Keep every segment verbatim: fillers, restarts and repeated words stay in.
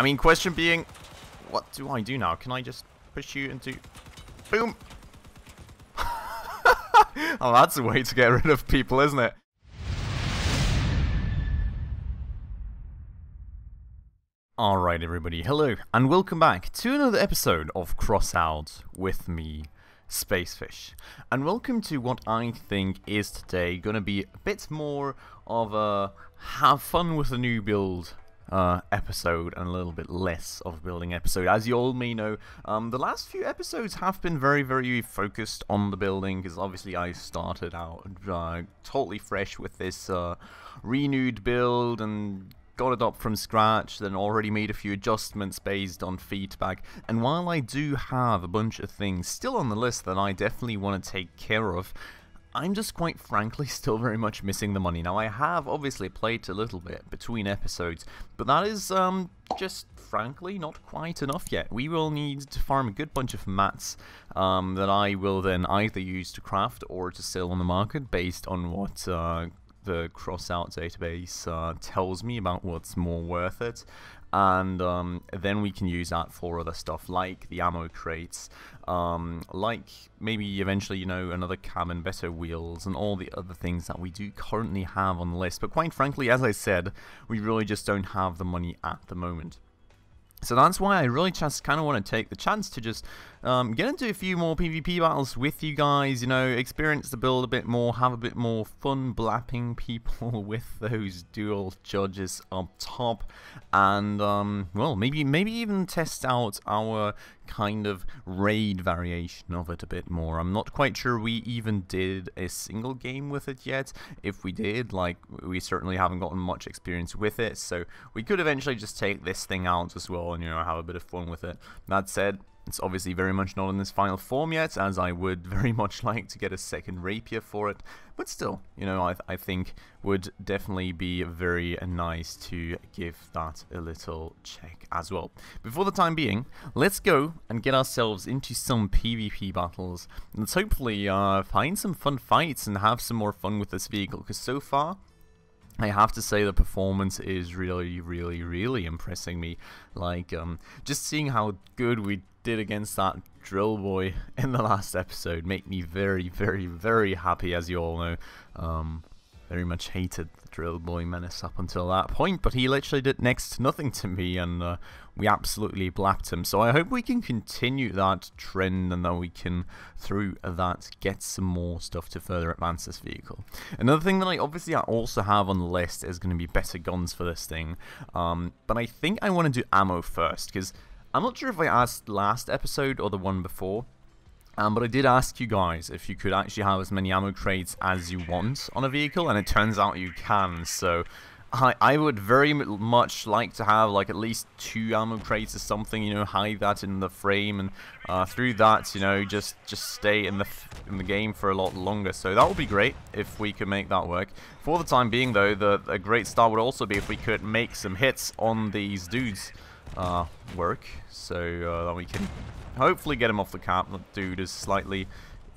I mean, question being, what do I do now? Can I just push you into... Boom! Oh, that's a way to get rid of people, isn't it? Alright everybody, hello and welcome back to another episode of Crossout with me, Spacefish. And welcome to what I think is today going to be a bit more of a have fun with a new build Uh, episode and a little bit less of building episode. As you all may know, um, the last few episodes have been very, very focused on the building because obviously I started out uh, totally fresh with this uh, renewed build and got it up from scratch, then already made a few adjustments based on feedback. And while I do have a bunch of things still on the list that I definitely want to take care of, I'm just quite frankly still very much missing the money. Now I have obviously played a little bit between episodes, but that is um, just frankly not quite enough yet. We will need to farm a good bunch of mats um, that I will then either use to craft or to sell on the market based on what uh, the Crossout database uh, tells me about what's more worth it. And um, then we can use that for other stuff like the ammo crates, um, like maybe eventually, you know, another cab and better wheels and all the other things that we do currently have on the list. But quite frankly, as I said, we really just don't have the money at the moment. So that's why I really just kind of want to take the chance to just um, get into a few more PvP battles with you guys, you know, experience the build a bit more, have a bit more fun blapping people with those dual judges up top, and, um, well, maybe, maybe even test out our kind of raid variation of it a bit more. I'm not quite sure we even did a single game with it yet. If we did, like, we certainly haven't gotten much experience with it, so we could eventually just take this thing out as well and, you know, have a bit of fun with it. That said, it's obviously very much not in this final form yet, as I would very much like to get a second rapier for it, but still, you know, I, th I think would definitely be very nice to give that a little check as well. But for the time being, let's go and get ourselves into some PvP battles. Let's hopefully uh, find some fun fights and have some more fun with this vehicle, because so far, I have to say the performance is really, really, really impressing me. Like, um, just seeing how good we did against that Drill Boy in the last episode made me very, very, very happy, as you all know. Um, very much hated the Drill Boy menace up until that point, but he literally did next to nothing to me, and uh, we absolutely blapped him. So I hope we can continue that trend, and that we can, through that, get some more stuff to further advance this vehicle. Another thing that I obviously I also have on the list is going to be better guns for this thing, um, but I think I want to do ammo first, because I'm not sure if I asked last episode or the one before, Um, but I did ask you guys if you could actually have as many ammo crates as you want on a vehicle, and it turns out you can, so I, I would very much like to have like at least two ammo crates or something, you know, hide that in the frame, and uh, through that, you know, just just stay in the, in the game for a lot longer, so that would be great if we could make that work. For the time being though, the, a great start would also be if we could make some hits on these dudes uh, work, so uh, that we can hopefully get him off the cap. That dude is slightly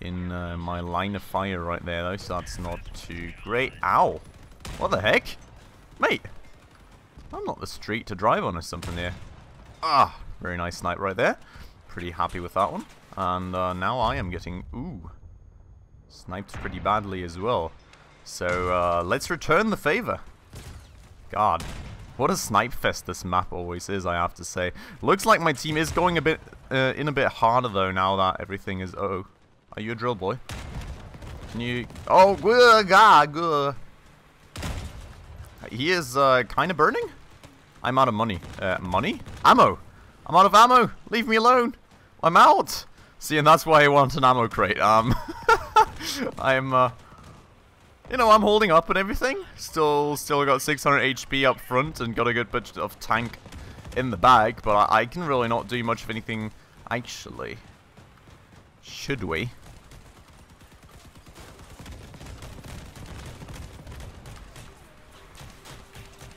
in uh, my line of fire right there, though, so that's not too great. Ow! What the heck? Mate! I'm not the street to drive on or something here. Ah! Very nice snipe right there. Pretty happy with that one. And uh, now I am getting... Ooh! Sniped pretty badly as well. So, uh, let's return the favor. God. What a snipe fest this map always is, I have to say. Looks like my team is going a bit uh, in a bit harder though, now that everything is... Uh-oh. Are you a Drill Boy? Can you... Oh, God. He is uh, kind of burning? I'm out of money. Uh, money? Ammo! I'm out of ammo! Leave me alone! I'm out! See, and that's why I want an ammo crate. Um, I'm... Uh, You know, I'm holding up and everything. Still, still got six hundred H P up front and got a good bit of tank in the bag, but I, I can really not do much of anything, actually. Should we?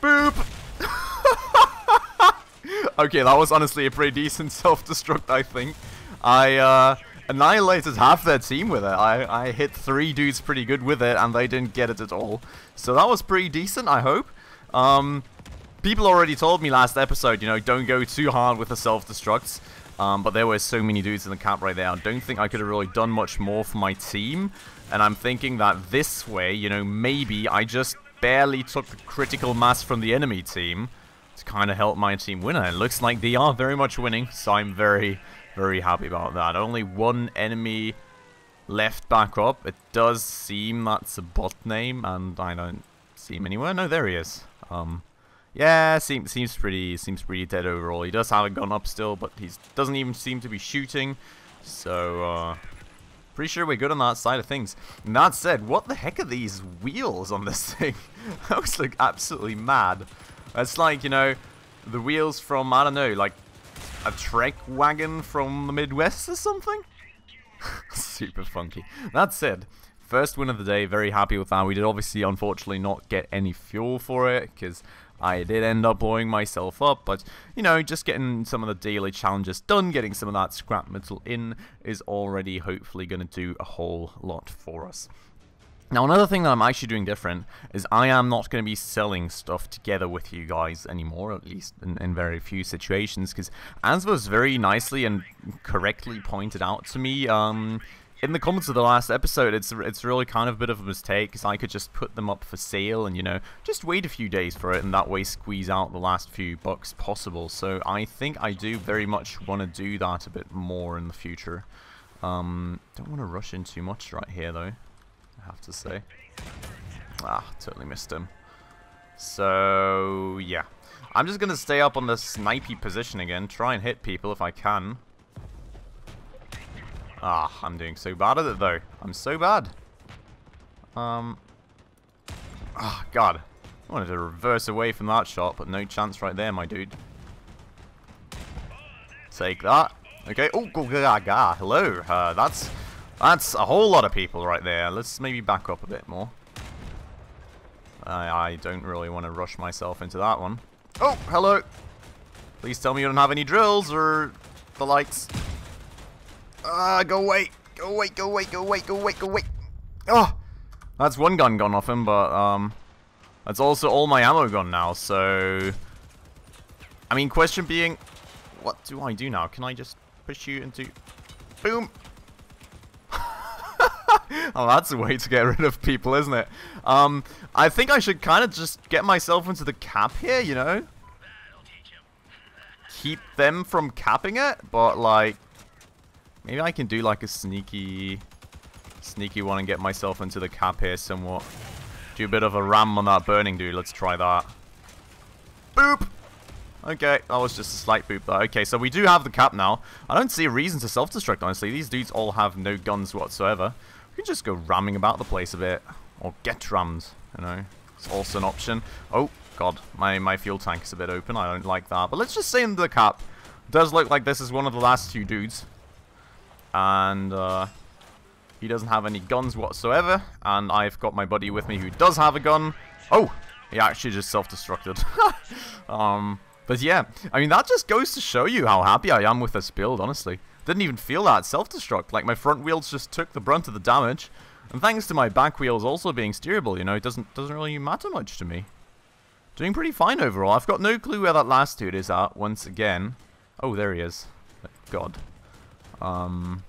Boop! Okay, that was honestly a pretty decent self-destruct, I think. I, uh... annihilated half their team with it. I, I hit three dudes pretty good with it, and they didn't get it at all. So that was pretty decent, I hope. Um, people already told me last episode, you know, don't go too hard with the self-destructs. Um, but there were so many dudes in the camp right there. I don't think I could have really done much more for my team. And I'm thinking that this way, you know, maybe I just barely took the critical mass from the enemy team to kind of help my team win. And it looks like they are very much winning, so I'm very, very happy about that. Only one enemy left back up. It does seem that's a bot name, and I don't see him anywhere. No, there he is. Um... Yeah, seems seems pretty seems pretty dead overall. He does have a gun up still, but he doesn't even seem to be shooting. So, uh, pretty sure we're good on that side of things. And that said, what the heck are these wheels on this thing? Those look absolutely mad. It's like, you know, the wheels from, I don't know, like a Trek wagon from the Midwest or something? Super funky. That said, first win of the day, very happy with that. We did obviously, unfortunately, not get any fuel for it, because I did end up blowing myself up, but, you know, just getting some of the daily challenges done, getting some of that scrap metal in is already hopefully going to do a whole lot for us. Now, another thing that I'm actually doing different is I am not going to be selling stuff together with you guys anymore, at least in, in very few situations, because as was very nicely and correctly pointed out to me, um... in the comments of the last episode, it's it's really kind of a bit of a mistake, because I could just put them up for sale and, you know, just wait a few days for it, and that way squeeze out the last few bucks possible. So I think I do very much want to do that a bit more in the future. Um, don't want to rush in too much right here, though, I have to say. Ah, totally missed him. So, yeah. I'm just going to stay up on the snipey position again, try and hit people if I can. Ah, I'm doing so bad at it, though. I'm so bad. Um. Ah, oh, God. I wanted to reverse away from that shot, but no chance right there, my dude. Take that. Okay. Oh, gaga. Hello. Uh, that's that's a whole lot of people right there. Let's maybe back up a bit more. I I don't really want to rush myself into that one. Oh, hello. Please tell me you don't have any drills or the likes. Ah, uh, go away! Go away, go away, go away, go away, go away! Oh! That's one gun gone off him, but, um... that's also all my ammo gone now, so... I mean, question being... what do I do now? Can I just push you into... boom! Oh, that's a way to get rid of people, isn't it? Um, I think I should kind of just get myself into the cap here, you know? Keep them from capping it, but, like... maybe I can do like a sneaky, sneaky one and get myself into the cap here somewhat. Do a bit of a ram on that burning dude. Let's try that. Boop! Okay, that was just a slight boop there. Okay, so we do have the cap now. I don't see a reason to self-destruct, honestly. These dudes all have no guns whatsoever. We can just go ramming about the place a bit. Or get rammed, you know. It's also an option. Oh, God. My, my fuel tank is a bit open. I don't like that. But let's just stay into the cap. It does look like this is one of the last two dudes. And uh, he doesn't have any guns whatsoever. And I've got my buddy with me who does have a gun. Oh, he actually just self-destructed. um, but yeah, I mean, that just goes to show you how happy I am with this build, honestly. Didn't even feel that self-destruct. Like, my front wheels just took the brunt of the damage. And thanks to my back wheels also being steerable, you know, it doesn't, doesn't really matter much to me. Doing pretty fine overall. I've got no clue where that last dude is at, once again. Oh, there he is. Thank God. Um,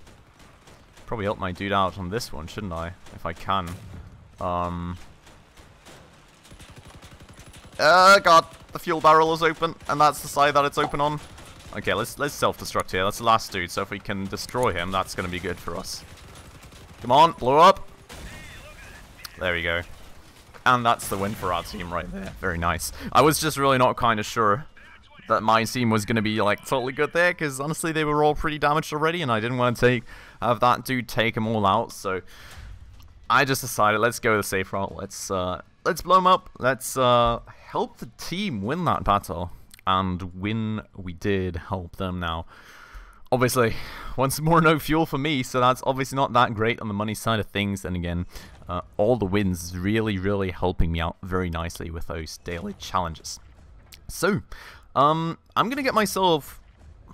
probably help my dude out on this one, shouldn't I? If I can. Um. Uh, God, the fuel barrel is open, and that's the side that it's open on. Okay, let's let's self-destruct here. That's the last dude, so if we can destroy him, that's going to be good for us. Come on, blow up. There we go. And that's the win for our team right there. Very nice. I was just really not kind of sure that my team was going to be like totally good there, because honestly they were all pretty damaged already and I didn't want to take have that dude take them all out, so I just decided let's go the safe route. Let's uh, let's blow them up. Let's uh, help the team win that battle, and win we did help them now. Obviously, once more, no fuel for me, so that's obviously not that great on the money side of things. And again, uh, all the wins really, really helping me out very nicely with those daily challenges. So. Um, I'm going to get myself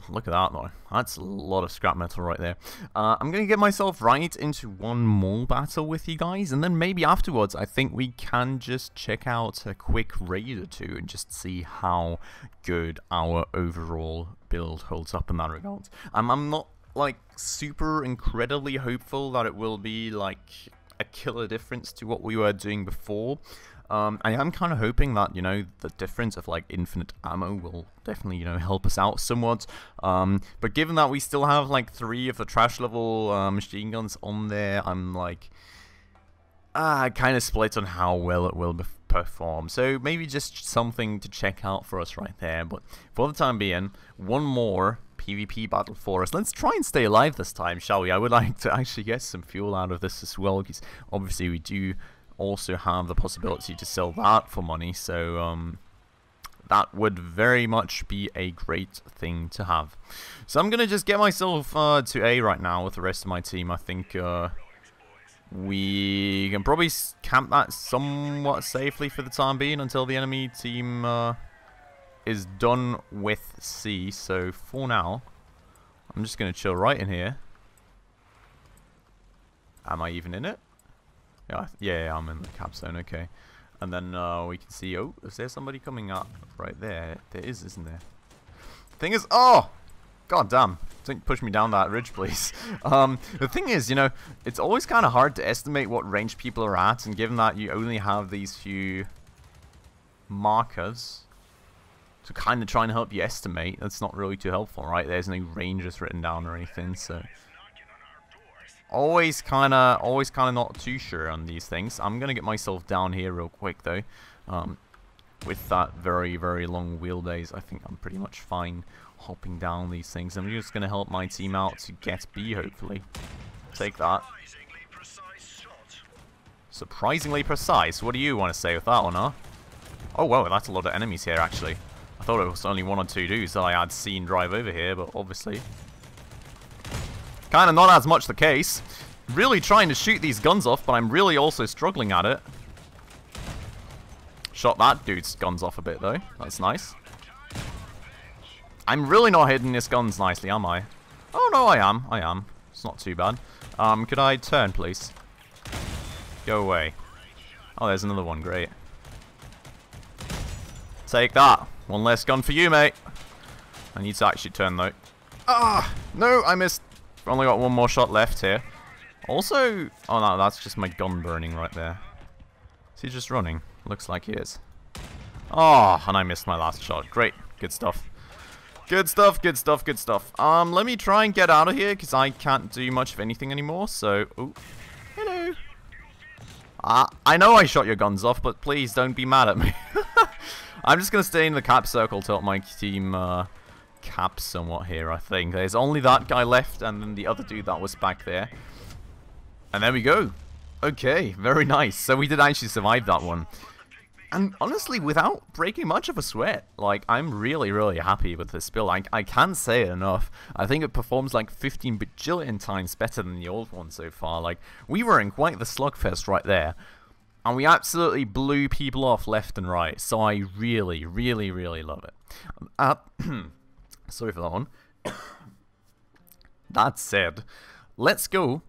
look at that though. That's a lot of scrap metal right there. Uh, I'm going to get myself right into one more battle with you guys, and then maybe afterwards I think we can just check out a quick raid or two and just see how good our overall build holds up in that regard. Um, I'm not like super incredibly hopeful that it will be like a killer difference to what we were doing before. Um, I am kind of hoping that, you know, the difference of like infinite ammo will definitely, you know, help us out somewhat. Um, but given that we still have like three of the trash level uh, machine guns on there, I'm like, ah, kind of split on how well it will perform. So maybe just something to check out for us right there. But for the time being, one more P V P battle for us. Let's try and stay alive this time, shall we? I would like to actually get some fuel out of this as well, because obviously we do also have the possibility to sell that for money, so um, that would very much be a great thing to have. So I'm going to just get myself uh, to A right now with the rest of my team. I think uh, we can probably camp that somewhat safely for the time being until the enemy team uh, is done with C. So for now, I'm just going to chill right in here. Am I even in it? Yeah, yeah, I'm in the cap zone, okay. And then uh, we can see, oh, is there somebody coming up right there? There is, isn't there? Thing is, oh, god damn, don't push me down that ridge, please. Um, the thing is, you know, it's always kind of hard to estimate what range people are at, and given that you only have these few markers to kind of try and help you estimate, that's not really too helpful, right? There's no ranges written down or anything, so... Always kind of, always kind of not too sure on these things. I'm going to get myself down here real quick, though. Um, with that very, very long wheelbase, I think I'm pretty much fine hopping down these things. I'm just going to help my team out to get B, hopefully. Take that. Surprisingly precise. What do you want to say with that one, huh? Oh, wow, that's a lot of enemies here, actually. I thought it was only one or two dudes that I had seen drive over here, but obviously... Kind of not as much the case. Really trying to shoot these guns off, but I'm really also struggling at it. Shot that dude's guns off a bit, though. That's nice. I'm really not hitting his guns nicely, am I? Oh, no, I am. I am. It's not too bad. Um, could I turn, please? Go away. Oh, there's another one. Great. Take that. One less gun for you, mate. I need to actually turn, though. Ah! No, I missed... Only got one more shot left here. Also, oh no, that's just my gun burning right there. Is he just running? Looks like he is. Oh, and I missed my last shot. Great, good stuff. Good stuff, good stuff, good stuff. Um, let me try and get out of here because I can't do much of anything anymore. So, oh, hello. Uh, I know I shot your guns off, but please don't be mad at me. I'm just gonna stay in the cap circle till my team. Uh, cap somewhat here, I think. There's only that guy left, and then the other dude that was back there. And there we go. Okay, very nice. So we did actually survive that one. And honestly, without breaking much of a sweat, like, I'm really, really happy with this build. I, I can't say it enough. I think it performs like fifteen bajillion times better than the old one so far. Like, we were in quite the slugfest right there. And we absolutely blew people off left and right. So I really, really, really love it. Uh, Sorry for that one. That said, let's go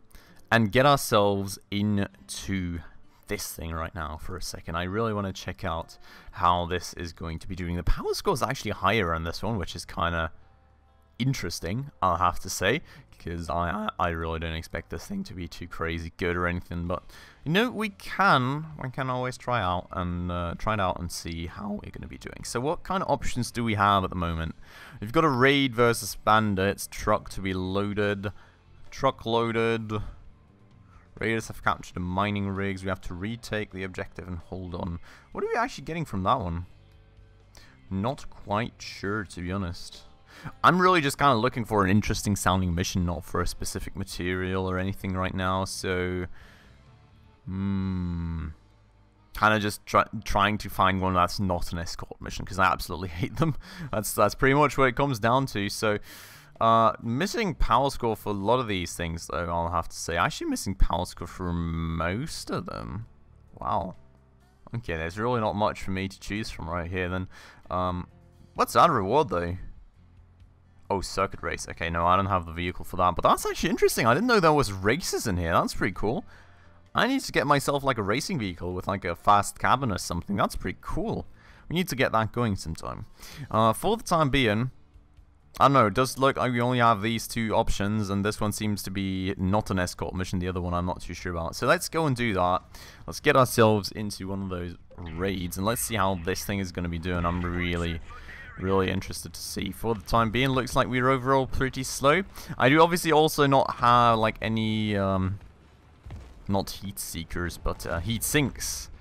and get ourselves into this thing right now for a second. I really want to check out how this is going to be doing. The power score is actually higher on this one, which is kind of interesting, I'll have to say, because I, I really don't expect this thing to be too crazy good or anything. But, you know, we can we can always try out and uh, try it out and see how we're going to be doing. So what kind of options do we have at the moment? We've got a raid versus bandits, truck to be loaded, truck loaded. Raiders have captured the mining rigs. We have to retake the objective and hold on. What are we actually getting from that one? Not quite sure, to be honest. I'm really just kind of looking for an interesting sounding mission, not for a specific material or anything right now, so... Hmm... Kind of just try trying to find one that's not an escort mission, because I absolutely hate them. That's, that's pretty much what it comes down to, so... Uh, missing power score for a lot of these things, though, I'll have to say. Actually missing power score for most of them. Wow. Okay, there's really not much for me to choose from right here, then. Um, what's that reward, though? Oh, circuit race. Okay, no, I don't have the vehicle for that. But that's actually interesting. I didn't know there was races in here. That's pretty cool. I need to get myself like a racing vehicle with like a fast cabin or something. That's pretty cool. We need to get that going sometime. Uh, for the time being, I don't know, it does look like we only have these two options, and this one seems to be not an escort mission. The other one I'm not too sure about. So let's go and do that. Let's get ourselves into one of those raids, and let's see how this thing is going to be doing. I'm really, really interested to see. For the time being, looks like we're overall pretty slow. I do obviously also not have, like, any, um, not heat seekers, but uh, heat sinks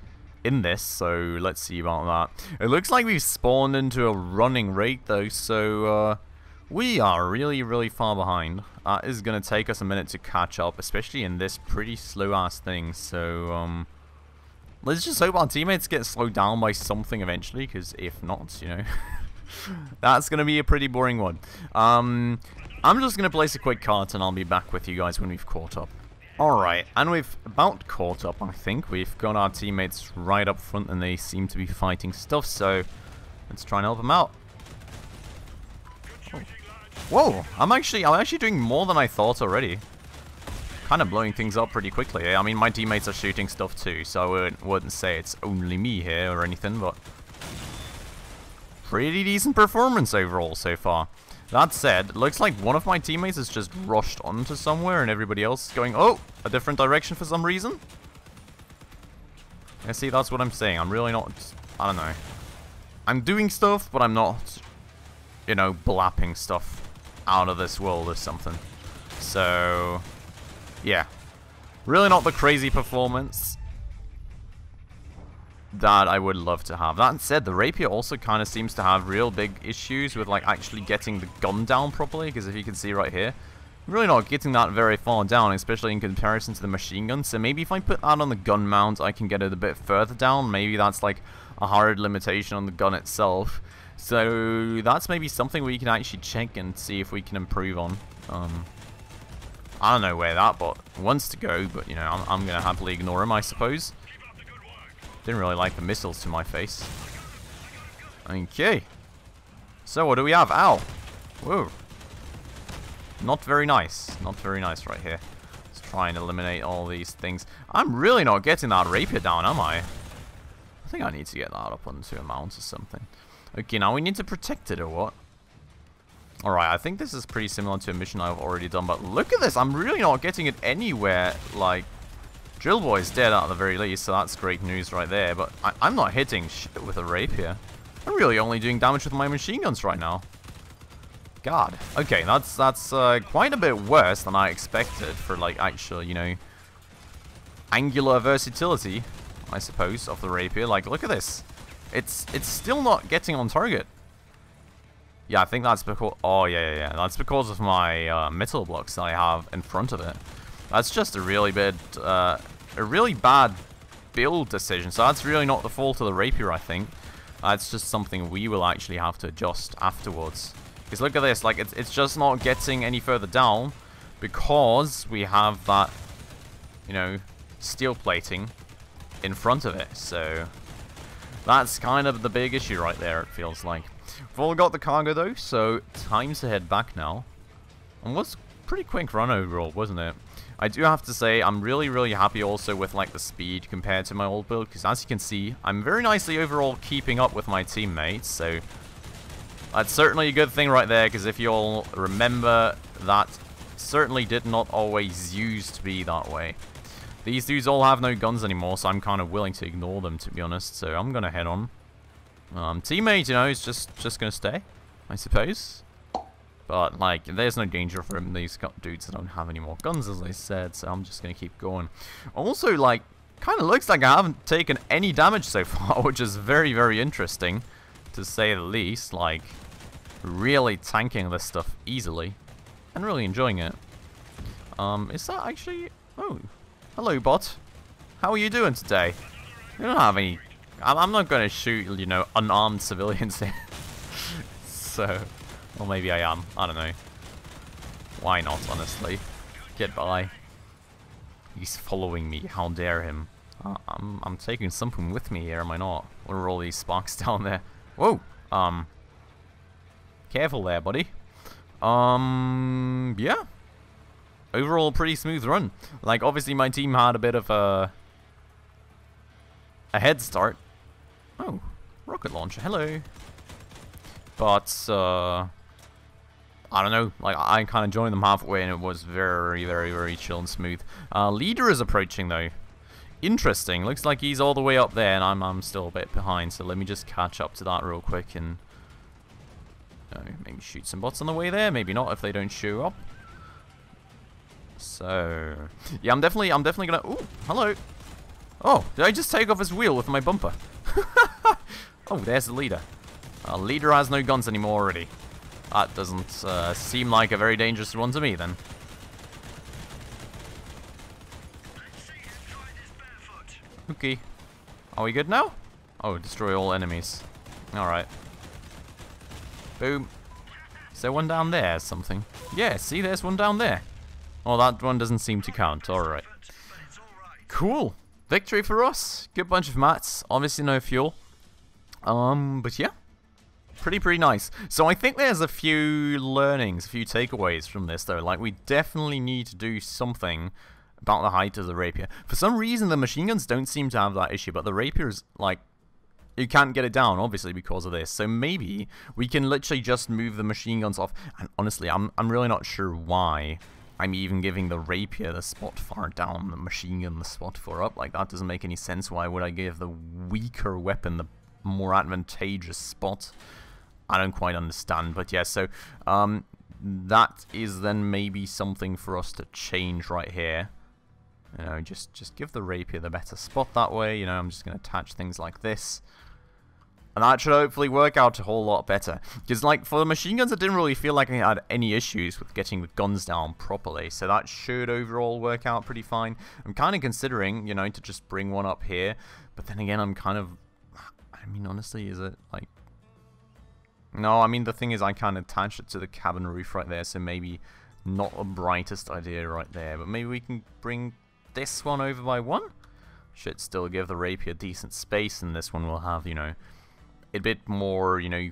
in this, so let's see about that. It looks like we've spawned into a running raid, though, so, uh... we are really, really far behind. Uh, it's going to take us a minute to catch up, especially in this pretty slow-ass thing. So, um, let's just hope our teammates get slowed down by something eventually, because if not, you know, that's going to be a pretty boring one. Um, I'm just going to place a quick cart, and I'll be back with you guys when we've caught up. Alright, and we've about caught up, I think. We've got our teammates right up front, and they seem to be fighting stuff, so let's try and help them out. Whoa, I'm actually I'm actually doing more than I thought already. Kind of blowing things up pretty quickly. I mean, my teammates are shooting stuff too, so I wouldn't, wouldn't say it's only me here or anything, but pretty decent performance overall so far. That said, it looks like one of my teammates has just rushed onto somewhere and everybody else is going, oh, a different direction for some reason. Yeah, see, that's what I'm saying. I'm really not, I don't know. I'm doing stuff, but I'm not, you know, blapping stuff out of this world or something. So, yeah. Really not the crazy performance that I would love to have. That said, the rapier also kind of seems to have real big issues with, like, actually getting the gun down properly, because if you can see right here, I'm really not getting that very far down, especially in comparison to the machine gun. So maybe if I put that on the gun mount, I can get it a bit further down. Maybe that's, like, a hard limitation on the gun itself. So that's maybe something we can actually check and see if we can improve on. Um, I don't know where that bot wants to go, but, you know, I'm, I'm going to happily ignore him, I suppose. Didn't really like the missiles to my face. Okay. So what do we have? Ow. Whoa. Not very nice. Not very nice right here. Let's try and eliminate all these things. I'm really not getting that rapier down, am I? I think I need to get that up onto a mount or something. Okay, now we need to protect it, or what? Alright, I think this is pretty similar to a mission I've already done, but look at this! I'm really not getting it anywhere, like... Drill Boy's dead at the very least, so that's great news right there, but I I'm not hitting shit with a rapier. I'm really only doing damage with my machine guns right now. God. Okay, that's, that's uh, quite a bit worse than I expected for, like, actual, you know... angular versatility, I suppose, of the rapier. Like, look at this! It's it's still not getting on target. Yeah, I think that's because... Oh, yeah, yeah, yeah. That's because of my uh, metal blocks that I have in front of it. That's just a really bad... Uh, a really bad build decision. So that's really not the fault of the rapier, I think. That's just something we will actually have to adjust afterwards. Because look at this. Like, it's, it's just not getting any further down because we have that, you know, steel plating in front of it. So... that's kind of the big issue right there, it feels like. We've all got the cargo, though, so time to head back now. And was a pretty quick run overall, wasn't it? I do have to say, I'm really, really happy also with, like, the speed compared to my old build, because as you can see, I'm very nicely overall keeping up with my teammates, so... that's certainly a good thing right there, because if you all remember, that certainly did not always used to be that way. These dudes all have no guns anymore, so I'm kind of willing to ignore them, to be honest. So I'm going to head on. Um, teammate, you know, is just, just going to stay, I suppose. But, like, there's no danger for him. These dudes don't have any more guns, as I said, so I'm just going to keep going. Also, like, kind of looks like I haven't taken any damage so far, which is very, very interesting, to say the least. Like, really tanking this stuff easily and really enjoying it. Um, is that actually... oh... hello, bot. How are you doing today? You don't have any... I'm not going to shoot, you know, unarmed civilians here. So... or maybe I am. I don't know. Why not, honestly? Goodbye. He's following me. How dare him. Uh, I'm, I'm taking something with me here, am I not? What are all these sparks down there? Whoa! Um... Careful there, buddy. Um, yeah. Overall, pretty smooth run. Like, obviously, my team had a bit of a a head start. Oh, rocket launcher. Hello. But uh, I don't know. Like, I kind of joined them halfway, and it was very, very, very chill and smooth. Uh, leader is approaching though. Interesting. Looks like he's all the way up there, and I'm I'm still a bit behind. So let me just catch up to that real quick and no, maybe shoot some bots on the way there. Maybe not if they don't show up. So yeah, I'm definitely I'm definitely gonna. Oh, hello. Oh, did I just take off his wheel with my bumper? Oh, there's the leader. Our leader has no guns anymore already. That doesn't uh, seem like a very dangerous one to me then. Okay. Are we good now? Oh, destroy all enemies. Alright. Boom. Is there one down there or something? Yeah, see, there's one down there. Oh, that one doesn't seem to count. Alright. Cool. Victory for us. Good bunch of mats. Obviously no fuel. Um, but yeah. Pretty, pretty nice. So I think there's a few learnings, a few takeaways from this though. Like, we definitely need to do something about the height of the rapier. For some reason, the machine guns don't seem to have that issue, but the rapier is, like, you can't get it down, obviously, because of this. So maybe we can literally just move the machine guns off. And honestly, I'm, I'm really not sure why I'm even giving the rapier the spot far down, the machine gun the spot far up. Like, that doesn't make any sense. Why would I give the weaker weapon the more advantageous spot? I don't quite understand, but yeah, so um, that is then maybe something for us to change right here. You know, just, just give the rapier the better spot that way. You know, I'm just going to attach things like this. And that should hopefully work out a whole lot better. Because, like, for the machine guns, I didn't really feel like I had any issues with getting the guns down properly. So that should overall work out pretty fine. I'm kind of considering, you know, to just bring one up here. But then again, I'm kind of... I mean, honestly, is it, like... No, I mean, the thing is, I can't attach it to the cabin roof right there. So maybe not the brightest idea right there. But maybe we can bring... this one over by one should still give the rapier decent space, and this one will have, you know, a bit more, you know,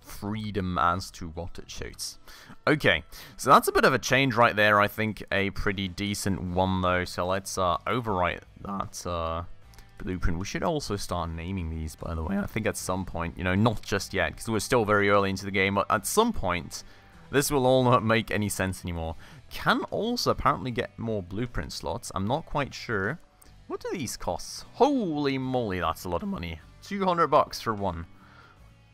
freedom as to what it shoots. Okay, so that's a bit of a change right there. I think a pretty decent one though. So let's uh, overwrite that uh, blueprint. We should also start naming these, by the way. I think at some point, you know, not just yet because we're still very early into the game, but at some point, this will all not make any sense anymore. Can also apparently get more blueprint slots. I'm not quite sure. What do these cost? Holy moly, that's a lot of money. two hundred bucks for one.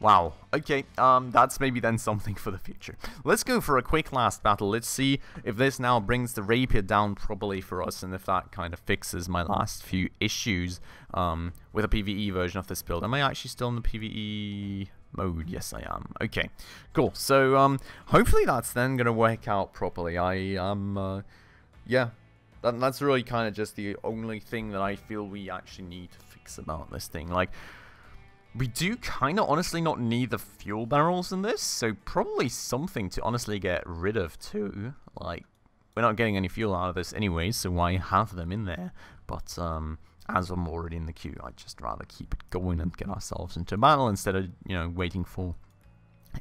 Wow. Okay, um, that's maybe then something for the future. Let's go for a quick last battle. Let's see if this now brings the rapier down properly for us, and if that kind of fixes my last few issues um, with a P V E version of this build. Am I actually still in the P V E... mode? Yes, I am. Okay, cool. So um, hopefully that's then going to work out properly. I am, um, uh, yeah, that, that's really kind of just the only thing that I feel we actually need to fix about this thing. Like, we do kind of honestly not need the fuel barrels in this, so probably something to honestly get rid of too. Like, we're not getting any fuel out of this anyway, so why have them in there? But um, as I'm already in the queue, I'd just rather keep it going and get ourselves into battle instead of, you know, waiting for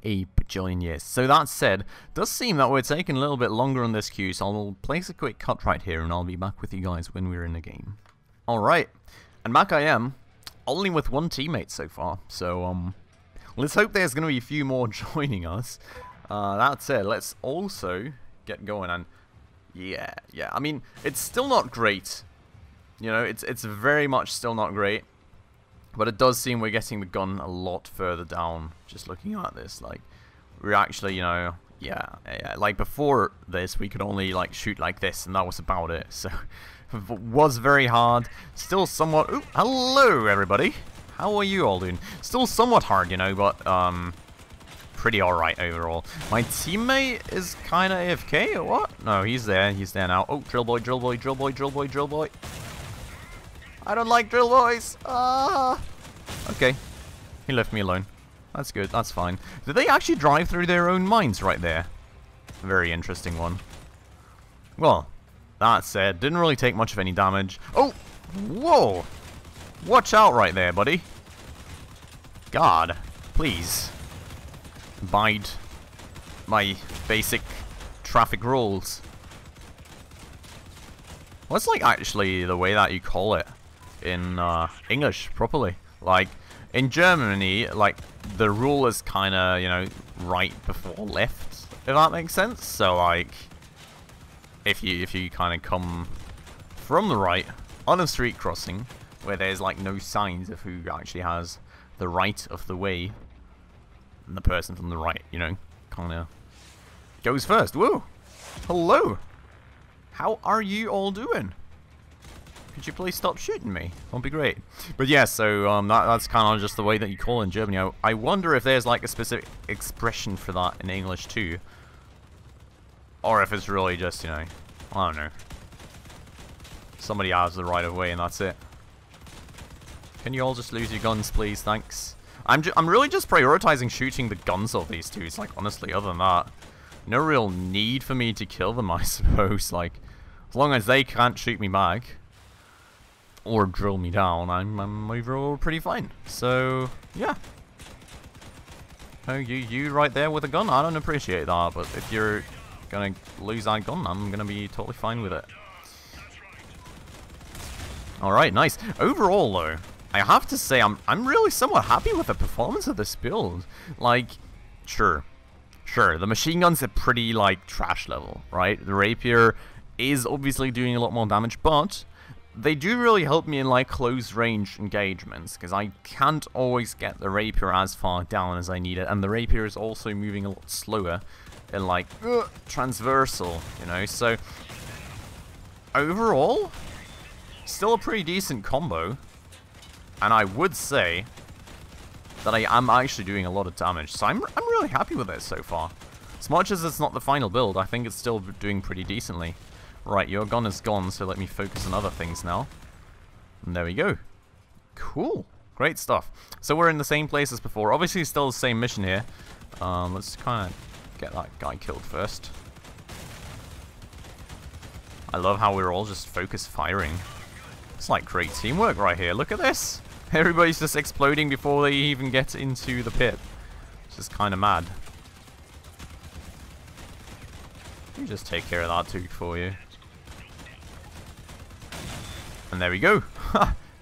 a bajillion years. So that said, it does seem that we're taking a little bit longer on this queue, so I'll place a quick cut right here, and I'll be back with you guys when we're in the game. Alright, and back I am, only with one teammate so far, so um, let's hope there's going to be a few more joining us. Uh, that said, let's also get going, and yeah, yeah, I mean, it's still not great. You know, it's it's very much still not great, but it does seem we're getting the gun a lot further down. Just looking at this, like, we're actually, you know, yeah, yeah, like before this, we could only like shoot like this, and that was about it. So, it was very hard. Still somewhat. Ooh, hello everybody. How are you all doing? Still somewhat hard, you know, but um, pretty alright overall. My teammate is kind of A F K or what? No, he's there. He's there now. Oh, drill boy, drill boy, drill boy, drill boy, drill boy. I don't like drill boys! Ah! Okay. He left me alone. That's good, that's fine. Did they actually drive through their own mines right there? Very interesting one. Well, that said, didn't really take much of any damage. Oh! Whoa! Watch out right there, buddy. God. Please. Bide. my basic traffic rules. What's like actually the way that you call it in uh, English properly? Like in Germany, like the rule is kind of, you know, right before left, if that makes sense. So like, if you if you kind of come from the right on a street crossing where there's like no signs of who actually has the right of the way, and the person from the right, you know, kind of goes first. Woo! Hello! How are you all doing? Could you please stop shooting me? That'd be great. But yeah, so um, that, that's kind of just the way that you call it in Germany. I, I wonder if there's like a specific expression for that in English too. Or if it's really just, you know, I don't know. Somebody has the right of way and that's it. Can you all just lose your guns, please? Thanks. I'm ju I'm really just prioritizing shooting the guns of these two. It's like, honestly, other than that, no real need for me to kill them, I suppose. Like, as long as they can't shoot me back or drill me down, I'm, I'm overall pretty fine. So, yeah. Oh, you, you right there with a gun? I don't appreciate that, but if you're gonna lose that gun, I'm gonna be totally fine with it. Alright, nice. Overall, though, I have to say I'm, I'm really somewhat happy with the performance of this build. Like, sure. Sure, the machine guns are pretty, like, trash level, right? The rapier is obviously doing a lot more damage, but they do really help me in, like, close-range engagements, because I can't always get the rapier as far down as I need it, and the rapier is also moving a lot slower and, like, uh, transversal, you know? So, overall, still a pretty decent combo, and I would say that I am actually doing a lot of damage, so I'm, I'm really happy with it so far. As much as it's not the final build, I think it's still doing pretty decently. Right, your gun is gone, so let me focus on other things now. And there we go. Cool. Great stuff. So we're in the same place as before. Obviously, still the same mission here. Um, let's kind of get that guy killed first. I love how we're all just focus firing. It's like great teamwork right here. Look at this. Everybody's just exploding before they even get into the pit. It's just kind of mad. You just take care of that too for you. And there we go.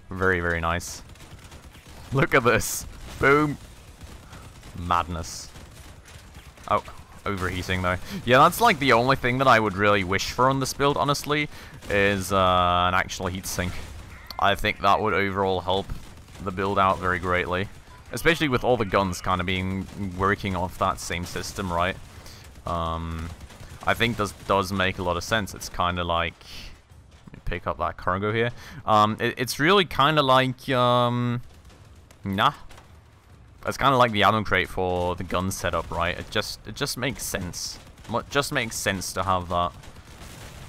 Very, very nice. Look at this. Boom. Madness. Oh, overheating though. Yeah, that's like the only thing that I would really wish for on this build, honestly, is uh, an actual heatsink. I think that would overall help the build out very greatly. Especially with all the guns kind of being working off that same system, right? Um, I think this does make a lot of sense. It's kind of like... Pick up that cargo here. Um, it, it's really kind of like, um, nah. It's kind of like the ammo crate for the gun setup, right? It just, it just makes sense. It just makes sense to have that.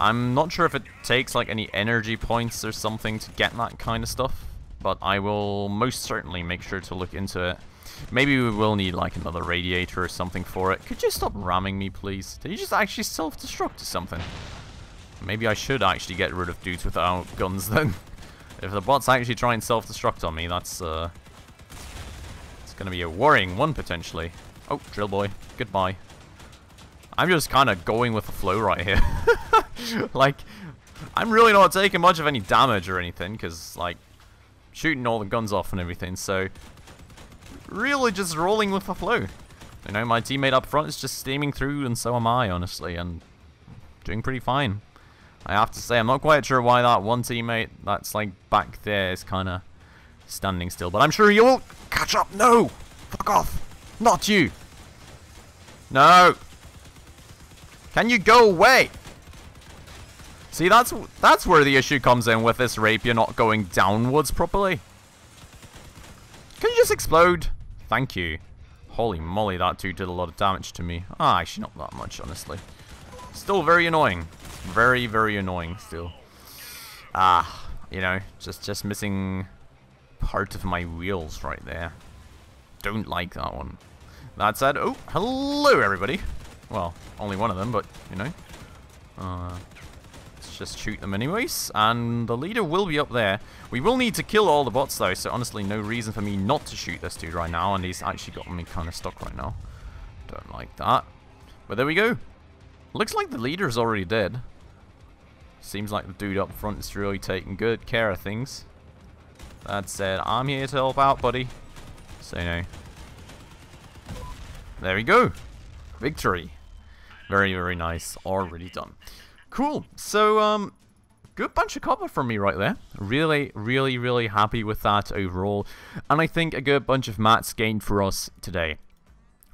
I'm not sure if it takes like any energy points or something to get that kind of stuff, but I will most certainly make sure to look into it. Maybe we will need like another radiator or something for it. Could you stop ramming me, please? Did you just actually self-destruct or something? Maybe I should actually get rid of dudes without guns then. If the bots actually try and self-destruct on me, that's uh, it's gonna be a worrying one potentially. Oh, Drill Boy, goodbye. I'm just kind of going with the flow right here. Like, I'm really not taking much of any damage or anything, because like shooting all the guns off and everything. So really just rolling with the flow. You know, my teammate up front is just steaming through, and so am I, honestly, and doing pretty fine. I have to say, I'm not quite sure why that one teammate that's, like, back there is kind of standing still. But I'm sure you will catch up. No! Fuck off! Not you! No! Can you go away? See, that's that's where the issue comes in with this rapier not going downwards properly. Can you just explode? Thank you. Holy moly, that dude did a lot of damage to me. Ah, actually, not that much, honestly. Still very annoying. Very, very annoying still. Ah, you know, just just missing part of my wheels right there. Don't like that one. That said, oh, hello everybody. Well, only one of them, but, you know. Uh, let's just shoot them anyways. And the leader will be up there. We will need to kill all the bots though, so honestly no reason for me not to shoot this dude right now. And he's actually got me kind of stuck right now. Don't like that. But there we go. Looks like the leader's already dead. Seems like the dude up front is really taking good care of things. That said, I'm here to help out, buddy. So no. There we go. Victory. Very, very nice. Already done. Cool. So, um... good bunch of copper from me right there. Really, really, really happy with that overall. And I think a good bunch of mats gained for us today.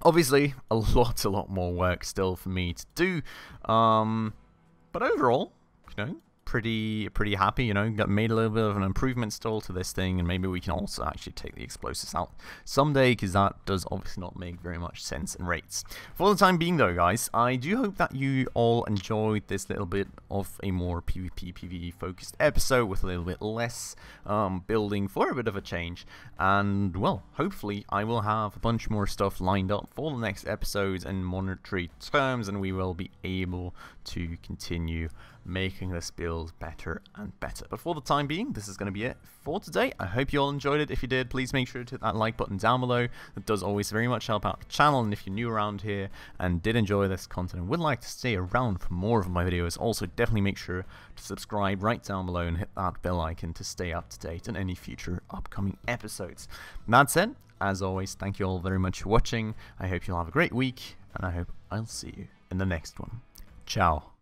Obviously, a lot, a lot more work still for me to do. Um, but overall, you know, pretty, pretty happy, you know. Got made a little bit of an improvement still to this thing. And maybe we can also actually take the explosives out someday, because that does obviously not make very much sense in raids. For the time being though, guys, I do hope that you all enjoyed this little bit of a more P V P, P V E focused episode with a little bit less um, building for a bit of a change. And, well, hopefully I will have a bunch more stuff lined up for the next episodes in monetary terms, and we will be able to continue making this build better and better. But for the time being, this is going to be it for today. I hope you all enjoyed it. If you did, please make sure to hit that like button down below. That does always very much help out the channel. And if you're new around here and did enjoy this content and would like to stay around for more of my videos, also definitely make sure to subscribe right down below and hit that bell icon to stay up to date on any future upcoming episodes. And that's it. As always, thank you all very much for watching. I hope you'll have a great week, and I hope I'll see you in the next one. Ciao.